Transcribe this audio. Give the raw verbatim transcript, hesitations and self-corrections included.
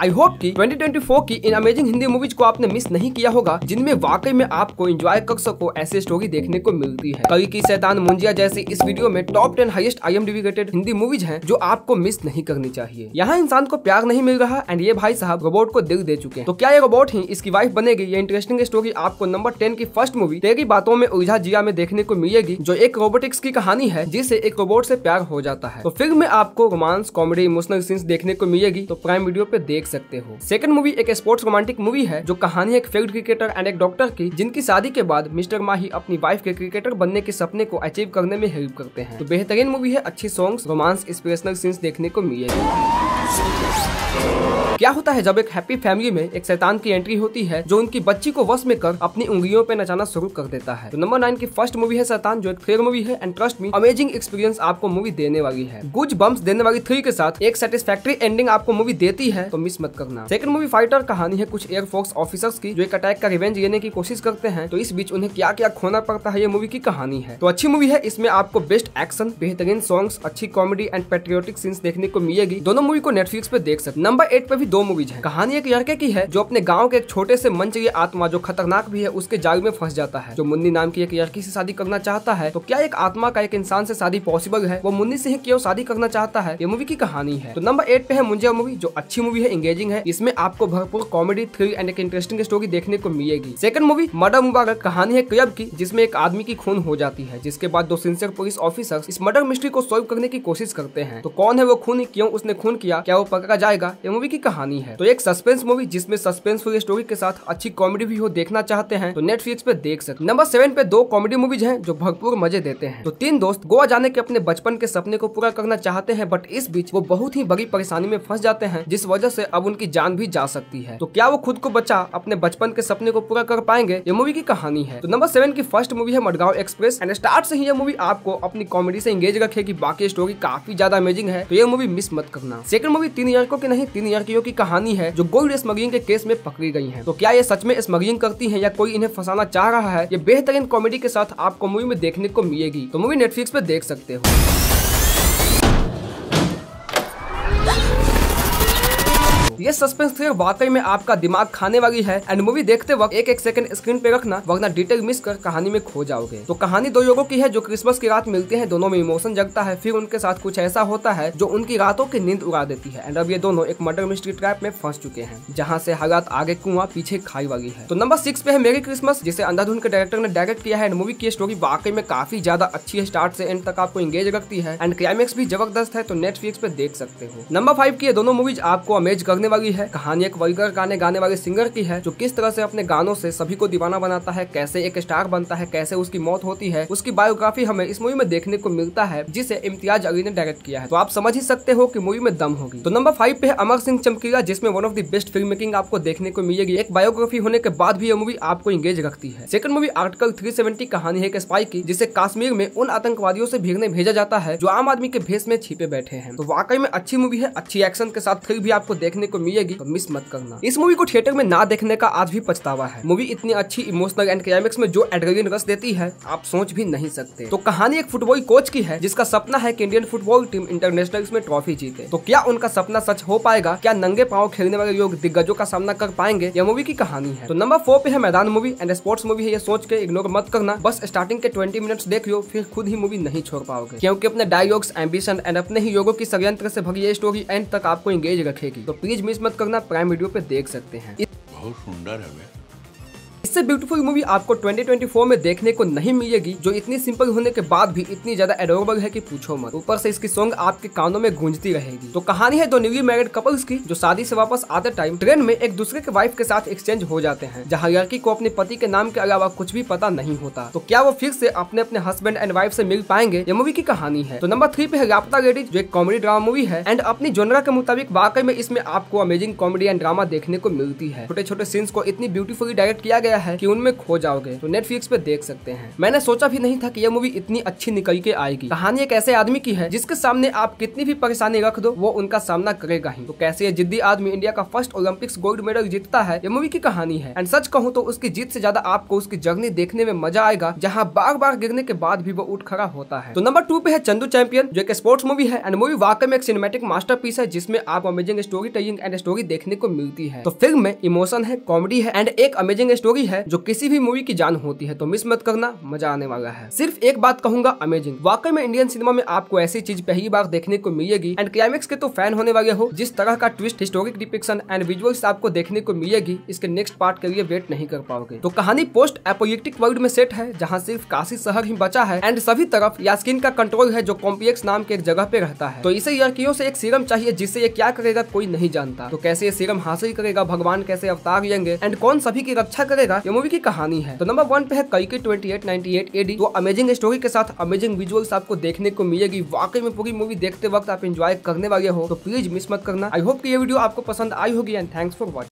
आई hope कि twenty twenty four की in amazing Hindi movies को आपने मिस नहीं किया होगा, जिनमें वाकई में आपको एंजॉय कर सको ऐसे स्टोरी देखने को मिलती है। कली की शैतान मुंजिया जैसे इस वीडियो में top ten highest IMDb rated Hindi movies हैं जो आपको मिस नहीं करनी चाहिए। यहाँ इंसान को प्यार नहीं मिल रहा एंड ये भाई साहब रोबोट को दिल दे चुके, तो क्या ये रोबोट ही इसकी वाइफ बनेगी? ये इंटरेस्टिंग स्टोरी आपको नंबर टेन की फर्स्ट मूवी तेरी बातों में उलझा जिया में देखने को मिलेगी, जो एक रोबोटिक्स की कहानी है जिसे एक रोबोट से प्यार हो जाता है। तो फिल्म में आपको रोमांस, कॉमेडी, इमोशनल सीन्स देखने को मिलेगी, तो प्राइम वीडियो पे देख सकते हो। सेकंड मूवी एक स्पोर्ट्स रोमांटिक मूवी है जो कहानी एक फील्ड क्रिकेटर एंड एक डॉक्टर की, जिनकी शादी के बाद मिस्टर माही अपनी वाइफ के क्रिकेटर बनने के सपने को अचीव करने में हेल्प करते हैं। तो बेहतरीन मूवी है, अच्छे सॉन्ग्स, रोमांस, इंस्पिरेशनल सीन्स देखने को मिलेगी। क्या होता है जब एक हैप्पी फैमिली में एक शैतान की एंट्री होती है जो उनकी बच्ची को वश में कर अपनी उंगलियों पे नचाना शुरू कर देता है। तो नंबर नाइन की फर्स्ट मूवी है शैतान, जो एक थ्रिलर मूवी है and trust me amazing experience आपको मूवी देने वाली है। गुज बम्प्स देने वाली थ्री के साथ एक सेटिस्फैक्ट्री एंडिंग आपको मूवी देती है, तो मिस मत करना। सेकंड मूवी फाइटर कहानी है कुछ एयरफोर्स ऑफिसर्स की जो एक अटैक का रिवेंज लेने की कोशिश करते हैं, तो इस बीच उन्हें क्या क्या खोना पड़ता है ये मूवी की कहानी है। तो अच्छी मूवी है, इसमें आपको बेस्ट एक्शन, बेहतरीन सॉन्ग्स, अच्छी कॉमेडी एंड पेट्रियोटिक सीन्स देखने को मिलेगी। दोनों मूवी को नेटफ्लिक्स पे देख सकते। नंबर एट पे भी दो मूवीज हैं। कहानी एक लड़के की है जो अपने गांव के एक छोटे से मनचली आत्मा जो खतरनाक भी है उसके जाल में फंस जाता है, जो मुन्नी नाम की एक लड़की से शादी करना चाहता है। तो क्या एक आत्मा का एक इंसान से शादी पॉसिबल है? वो मुन्नी से ही क्यों शादी करना चाहता है, ये मूवी की कहानी है। तो नंबर एट पे है मुंजिया मूवी, जो अच्छी मूवी है, एंगेजिंग है, इसमें आपको भरपूर कॉमेडी, थ्रिल एंड एक इंटरेस्टिंग स्टोरी देखने को मिलेगी। सेकंड मूवी मर्डर मुबारक कहानी है क्लब की, जिसमें एक आदमी की खून हो जाती है, जिसके बाद दो सिंसियर पुलिस ऑफिसर्स इस मर्डर मिस्ट्री को सॉल्व करने की कोशिश करते हैं। तो कौन है वो खूनी, क्यों उसने खून किया, क्या वो पकड़ा जाएगा, ये मूवी की कहानी है। तो एक सस्पेंस मूवी जिसमें सस्पेंसफुल स्टोरी के साथ अच्छी कॉमेडी भी हो देखना चाहते हैं, तो नेटफ्लिक्स पे देख सकते। नंबर सेवन पे दो कॉमेडी मूवीज हैं जो भरपूर मजे देते हैं। तो तीन दोस्त गोवा जाने के अपने बचपन के सपने को पूरा करना चाहते हैं, बट इस बीच वो बहुत ही बड़ी परेशानी में फंस जाते हैं, जिस वजह से अब उनकी जान भी जा सकती है। तो क्या वो खुद को बचा अपने बचपन के सपने को पूरा कर पाएंगे, ये मूवी की कहानी है। तो नंबर सेवन की फर्स्ट मूवी है मडगांव एक्सप्रेस एंड स्टार्ट से ही ये मूवी आपको अपनी कॉमेडी से एंगेज रखेगी, बाकी स्टोरी काफी ज्यादा अमेजिंग है, तो ये मूवी मिस मत करना। सेकंड मूवी तीन लड़कों की नहीं तीन लड़कियों की कहानी है जो गोल्ड स्मगलिंग के केस में पकड़ी गई हैं। तो क्या ये सच में स्मगलिंग करती हैं या कोई इन्हें फंसाना चाह रहा है, ये बेहतरीन कॉमेडी के साथ आपको मूवी में देखने को मिलेगी। तो मूवी नेटफ्लिक्स पे देख सकते हो। ये सस्पेंस थ्रिलर वाकई में आपका दिमाग खाने वाली है एंड मूवी देखते वक्त एक एक सेकंड स्क्रीन पे रखना, वरना डिटेल मिस कर कहानी में खो जाओगे। तो कहानी दो लोगों की है जो क्रिसमस की रात मिलते हैं, दोनों में इमोशन जगता है, फिर उनके साथ कुछ ऐसा होता है जो उनकी रातों की नींद उड़ा देती है एंड अब ये दोनों एक मर्डर मिस्ट्री ट्रैप में फंस चुके हैं, जहाँ से हालात आगे कुआं पीछे खाई वाली है। तो नंबर सिक्स पे है मेरी क्रिसमस, जिसे अंधाधुन के डायरेक्टर ने डायरेक्ट किया है एंड मूवी की स्टोरी वाकई में काफी ज्यादा अच्छी है, स्टार्ट से एंड तक आपको एंगेज रखती है एंड क्लाइमेक्स भी जबरदस्त है, तो नेटफ्लिक्स पे देख सकते हो। नंबर फाइव की दोनों मूवीज आपको अमेज करने वाली है। कहानी एक वल्गर गाने गाने वाले सिंगर की है जो किस तरह से अपने गानों से सभी को दीवाना बनाता है, कैसे एक स्टार बनता है, कैसे उसकी मौत होती है, उसकी बायोग्राफी हमें इस मूवी में देखने को मिलता है, जिसे इम्तियाज अली ने डायरेक्ट किया है। तो आप समझ ही सकते हो कि मूवी में दम होगी। तो नंबर फाइव पे है अमर सिंह चमकीला, जिसमें one of the best film making आपको देखने को मिलेगी। एक बायोग्राफी होने के बाद भी यह मूवी आपको एंगेज रखती है। सेकंड मूवी आर्टिकल तीन सौ सत्तर कहानी है एक स्पाई की, जिसे कश्मीर में उन आतंकवादियों से भीगने भेजा जाता है जो आम आदमी के भेष में छिपे बैठे हैं। तो वाकई में अच्छी मूवी है, अच्छी एक्शन के साथ थ्रिल भी आपको देखने को मिलेगी, तो मिस मत करना। इस मूवी को थिएटर में ना देखने का आज भी पछतावा है। मूवी इतनी अच्छी, इमोशनल एंड क्लाइमेक्स में जो एड्रेनालिन रश देती है आप सोच भी नहीं सकते। तो कहानी एक फुटबॉल कोच की है जिसका सपना है कि इंडियन फुटबॉल टीम इंटरनेशनल्स में ट्रॉफी जीते। तो क्या उनका सपना सच हो पाएगा? क्या नंगे पांव खेलने वाले लोग दिग्गजों का सामना कर पाएंगे? यह मूवी की कहानी है। तो नंबर फोर पे है मैदान मूवी एंड स्पोर्ट्स मूवी है, ये सोच के इग्नोर मत करना, बस स्टार्टिंग के ट्वेंटी मिनट्स देख लो, फिर खुद ही मूवी नहीं छोड़ पाओगे, क्योंकि अपने डायलॉग्स, एम्बिशन एंड अपने ही लोगों की षड्यंत्र से भरी ये स्टोरी एंड तक आपको एंगेज रखेगी। तो प्लीज मिस मत करना, प्राइम वीडियो पे देख सकते हैं। बहुत सुंदर है। इससे ब्यूटीफुल मूवी आपको ट्वेंटी ट्वेंटी फोर में देखने को नहीं मिलेगी, जो इतनी सिंपल होने के बाद भी इतनी ज्यादा एडोरेबल है कि पूछो मत। ऊपर से इसकी सॉन्ग आपके कानों में गूंजती रहेगी। तो कहानी है दो न्यूली मैरिड कपल्स की जो शादी से वापस आते टाइम ट्रेन में एक दूसरे के वाइफ के साथ एक्सचेंज हो जाते हैं, जहाँ लड़की को अपने पति के नाम के अलावा कुछ भी पता नहीं होता। तो क्या वो फिर से अपने अपने हस्बैंड एंड वाइफ से मिल पाएंगे, ये मूवी की कहानी है। तो नंबर थ्री पे है लापता लेडीज, जो एक कॉमेडी ड्रामा मूवी है एंड अपनी जोनरा के मुताबिक वाकई में इसमें आपको अमेजिंग कॉमेडी एंड ड्रामा देखने को मिलती है। छोटे छोटे सीन्स को इतनी ब्यूटीफुली डायरेक्ट किया गया है कि उनमें खो जाओगे, तो नेटफ्लिक्स पे देख सकते हैं। मैंने सोचा भी नहीं था कि यह मूवी इतनी अच्छी निकल के आएगी। कहानी एक ऐसे आदमी की है जिसके सामने आप कितनी भी परेशानी रख दो वो उनका सामना करेगा ही। तो कैसे ये जिद्दी आदमी इंडिया का फर्स्ट ओलंपिक्स गोल्ड मेडल जीतता है, यह मूवी की कहानी है। एंड सच कहूँ तो उसकी जीत से ज्यादा आपको उसकी जर्नी देखने में मजा आएगा, जहाँ बार बार गिरने के बाद भी वो उठ खड़ा होता है। तो नंबर टू पे है चंदू चैंपियन, जो एक स्पोर्ट्स मूवी है। एंड मूवी वाकई में एक सिनेमैटिक मास्टरपीस है जिसमें आपको amazing story telling and story देखने को मिलती है। तो फिल्म में इमोशन है, कॉमेडी है एंड एक अमेजिंग स्टोरी है जो किसी भी मूवी की जान होती है। तो मिस मत करना, मजा आने वाला है। सिर्फ एक बात कहूंगा, अमेजिंग। वाकई में इंडियन सिनेमा में आपको ऐसी चीज पहली बार देखने को मिलेगी। एंड क्लाइमेक्स के तो फैन होने वाले हो। जिस तरह का twist, historic depiction and visuals आपको देखने को मिलेगी, इसके नेक्स्ट पार्ट के लिए वेट नहीं कर पाओगे। तो कहानी पोस्ट एपोलिटिक वर्ल्ड में सेट है, जहाँ सिर्फ काशी शहर ही बचा है एंड सभी तरफ यास्किन का कंट्रोल है जो कॉम्प्लेक्स नाम के एक जगह पे रहता है। तो इसे लड़कियों से एक सीरम चाहिए जिससे ये क्या करेगा कोई नहीं जानता। तो कैसे ये सीरम हासिल करेगा, भगवान कैसे अवतार लेंगे एंड कौन सभी की रक्षा करेगा, ये मूवी की कहानी है। तो नंबर वन पे है कई के अट्ठाईस सौ अट्ठानवे ए डी। तो अमेजिंग स्टोरी के साथ अमेजिंग विजुअल्स आपको देखने को मिलेगी। वाकई में पूरी मूवी देखते वक्त आप एंजॉय करने वाले हो, तो प्लीज मिस मत करना। आई होप कि ये वीडियो आपको पसंद आई होगी एंड थैंक्स फॉर वॉचिंग।